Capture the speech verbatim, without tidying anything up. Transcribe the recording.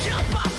jump up.